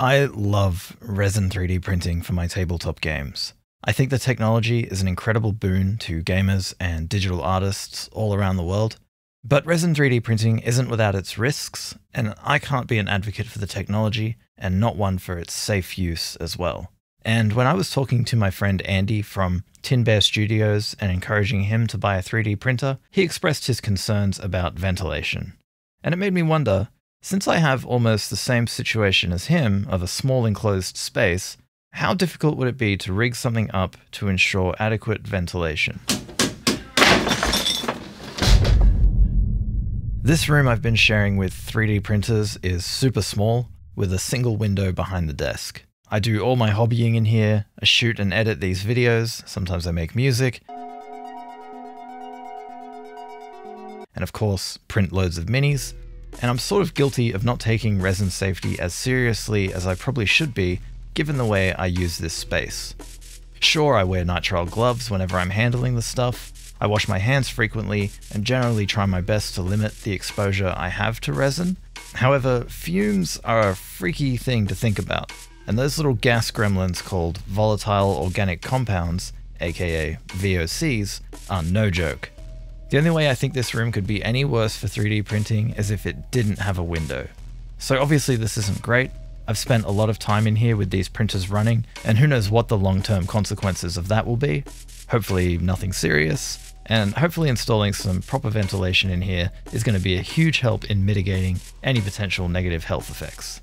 I love resin 3D printing for my tabletop games. I think the technology is an incredible boon to gamers and digital artists all around the world. But resin 3D printing isn't without its risks, and I can't be an advocate for the technology and not one for its safe use as well. And when I was talking to my friend Andy from Tin Bear Studios and encouraging him to buy a 3D printer, he expressed his concerns about ventilation. And it made me wonder, since I have almost the same situation as him of a small enclosed space, how difficult would it be to rig something up to ensure adequate ventilation? This room I've been sharing with 3D printers is super small, with a single window behind the desk. I do all my hobbying in here, I shoot and edit these videos, sometimes I make music, and of course print loads of minis, and I'm sort of guilty of not taking resin safety as seriously as I probably should be, given the way I use this space. Sure, I wear nitrile gloves whenever I'm handling the stuff, I wash my hands frequently and generally try my best to limit the exposure I have to resin. However, fumes are a freaky thing to think about, and those little gas gremlins called volatile organic compounds, aka VOCs, are no joke. The only way I think this room could be any worse for 3D printing is if it didn't have a window. So obviously this isn't great. I've spent a lot of time in here with these printers running, and who knows what the long-term consequences of that will be. Hopefully nothing serious. And hopefully installing some proper ventilation in here is going to be a huge help in mitigating any potential negative health effects.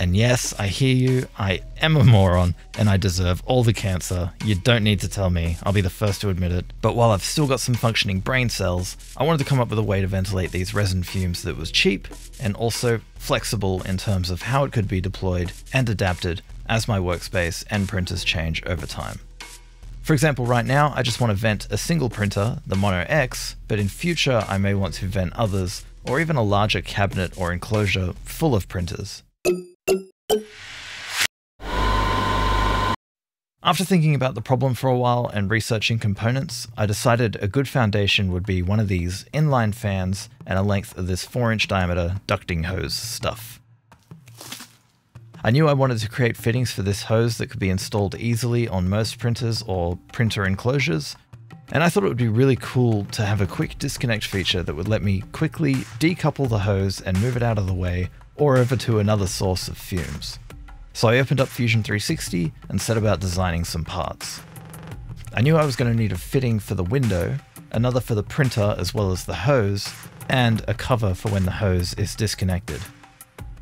And yes, I hear you, I am a moron, and I deserve all the cancer. You don't need to tell me, I'll be the first to admit it. But while I've still got some functioning brain cells, I wanted to come up with a way to ventilate these resin fumes that was cheap, and also flexible in terms of how it could be deployed and adapted as my workspace and printers change over time. For example, right now, I just want to vent a single printer, the Mono X, but in future I may want to vent others, or even a larger cabinet or enclosure full of printers. After thinking about the problem for a while and researching components, I decided a good foundation would be one of these inline fans and a length of this 4-inch diameter ducting hose stuff. I knew I wanted to create fittings for this hose that could be installed easily on most printers or printer enclosures, and I thought it would be really cool to have a quick disconnect feature that would let me quickly decouple the hose and move it out of the way or over to another source of fumes. So I opened up Fusion 360 and set about designing some parts. I knew I was going to need a fitting for the window, another for the printer as well as the hose, and a cover for when the hose is disconnected.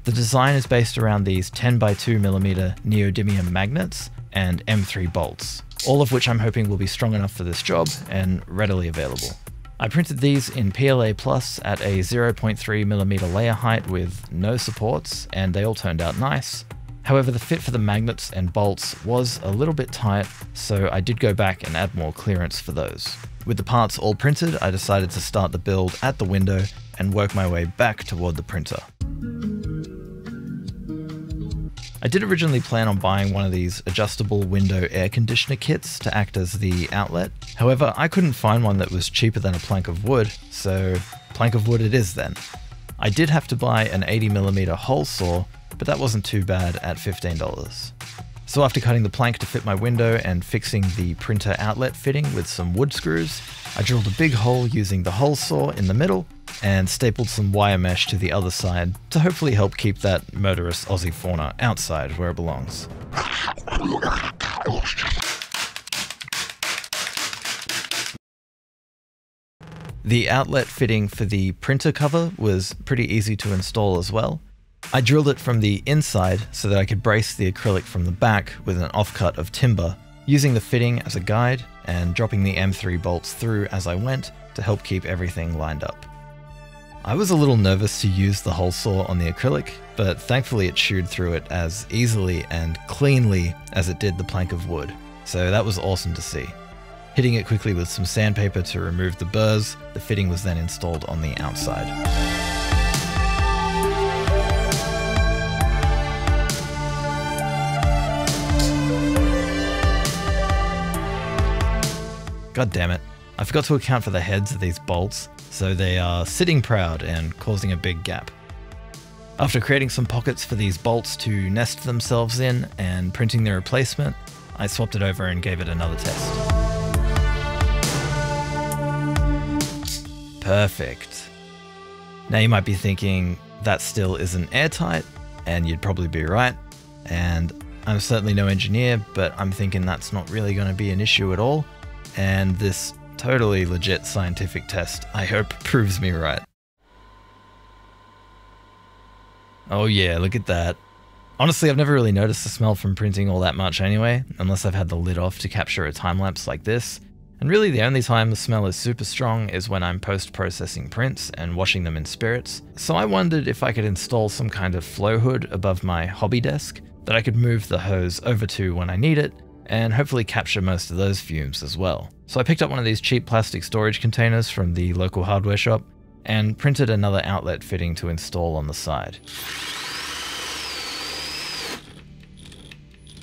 The design is based around these 10x2mm neodymium magnets and M3 bolts, all of which I'm hoping will be strong enough for this job and readily available. I printed these in PLA+ at a 0.3mm layer height with no supports, and they all turned out nice. However, the fit for the magnets and bolts was a little bit tight, so I did go back and add more clearance for those. With the parts all printed, I decided to start the build at the window and work my way back toward the printer. I did originally plan on buying one of these adjustable window air conditioner kits to act as the outlet. However, I couldn't find one that was cheaper than a plank of wood, so plank of wood it is then. I did have to buy an 80mm hole saw, but that wasn't too bad at $15. So after cutting the plank to fit my window and fixing the printer outlet fitting with some wood screws, I drilled a big hole using the hole saw in the middle and stapled some wire mesh to the other side to hopefully help keep that murderous Aussie fauna outside where it belongs. The outlet fitting for the printer cover was pretty easy to install as well. I drilled it from the inside so that I could brace the acrylic from the back with an offcut of timber, using the fitting as a guide and dropping the M3 bolts through as I went to help keep everything lined up. I was a little nervous to use the hole saw on the acrylic, but thankfully it chewed through it as easily and cleanly as it did the plank of wood, so that was awesome to see. Hitting it quickly with some sandpaper to remove the burrs, the fitting was then installed on the outside. God damn it, I forgot to account for the heads of these bolts, so they are sitting proud and causing a big gap. After creating some pockets for these bolts to nest themselves in and printing the replacement, I swapped it over and gave it another test. Perfect. Now you might be thinking, that still isn't airtight, and you'd probably be right, and I'm certainly no engineer, but I'm thinking that's not really going to be an issue at all, and this totally legit scientific test, I hope, proves me right. Oh yeah, look at that. Honestly, I've never really noticed the smell from printing all that much anyway, unless I've had the lid off to capture a time lapse like this, and really the only time the smell is super strong is when I'm post-processing prints and washing them in spirits, so I wondered if I could install some kind of flow hood above my hobby desk that I could move the hose over to when I need it, and hopefully capture most of those fumes as well. So I picked up one of these cheap plastic storage containers from the local hardware shop, and printed another outlet fitting to install on the side.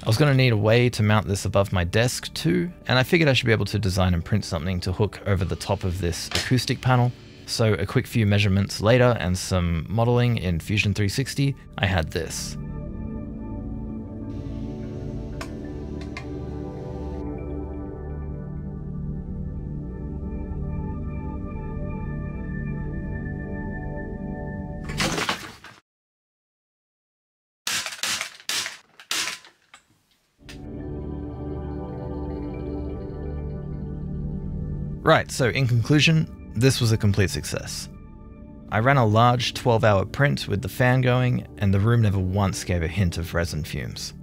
I was going to need a way to mount this above my desk too, and I figured I should be able to design and print something to hook over the top of this acoustic panel. So a quick few measurements later and some modeling in Fusion 360, I had this. Right, so in conclusion, this was a complete success. I ran a large 12-hour print with the fan going, and the room never once gave a hint of resin fumes.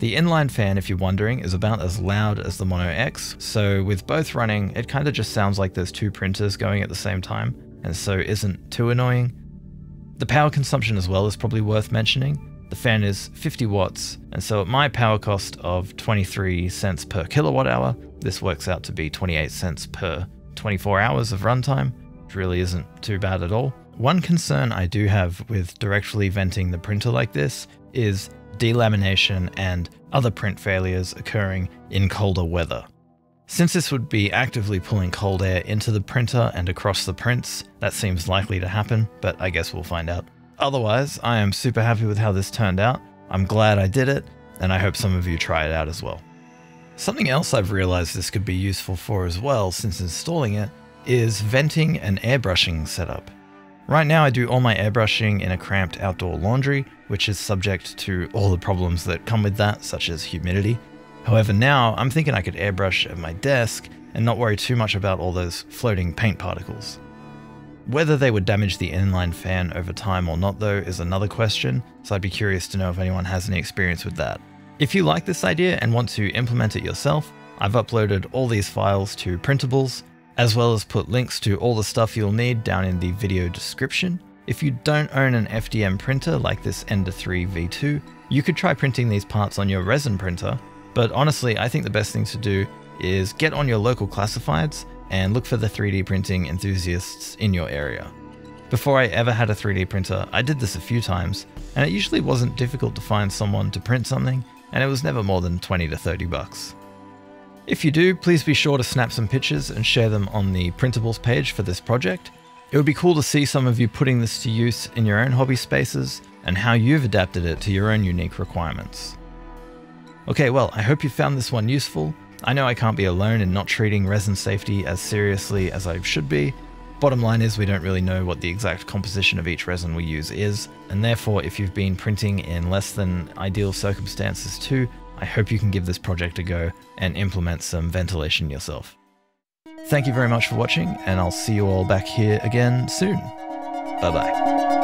The inline fan, if you're wondering, is about as loud as the Mono X, so with both running, it kind of just sounds like there's two printers going at the same time, and so isn't too annoying. The power consumption as well is probably worth mentioning. The fan is 50 watts, and so at my power cost of 23 cents per kilowatt hour, this works out to be 28 cents per 24 hours of runtime, which really isn't too bad at all. One concern I do have with directly venting the printer like this is delamination and other print failures occurring in colder weather. Since this would be actively pulling cold air into the printer and across the prints, that seems likely to happen, but I guess we'll find out. Otherwise, I am super happy with how this turned out. I'm glad I did it, and I hope some of you try it out as well. Something else I've realized this could be useful for as well since installing it is venting and airbrushing setup. Right now I do all my airbrushing in a cramped outdoor laundry, which is subject to all the problems that come with that, such as humidity. However, now I'm thinking I could airbrush at my desk and not worry too much about all those floating paint particles. Whether they would damage the inline fan over time or not though is another question, so I'd be curious to know if anyone has any experience with that. If you like this idea and want to implement it yourself, I've uploaded all these files to Printables, as well as put links to all the stuff you'll need down in the video description. If you don't own an FDM printer like this Ender 3 V2, you could try printing these parts on your resin printer, but honestly, I think the best thing to do is get on your local classifieds and look for the 3D printing enthusiasts in your area. Before I ever had a 3D printer, I did this a few times, and it usually wasn't difficult to find someone to print something, and it was never more than 20 to 30 bucks. If you do, please be sure to snap some pictures and share them on the Printables page for this project. It would be cool to see some of you putting this to use in your own hobby spaces and how you've adapted it to your own unique requirements. Okay, well, I hope you found this one useful. I know I can't be alone in not treating resin safety as seriously as I should be. Bottom line is we don't really know what the exact composition of each resin we use is, and therefore if you've been printing in less than ideal circumstances too, I hope you can give this project a go and implement some ventilation yourself. Thank you very much for watching, and I'll see you all back here again soon. Bye bye.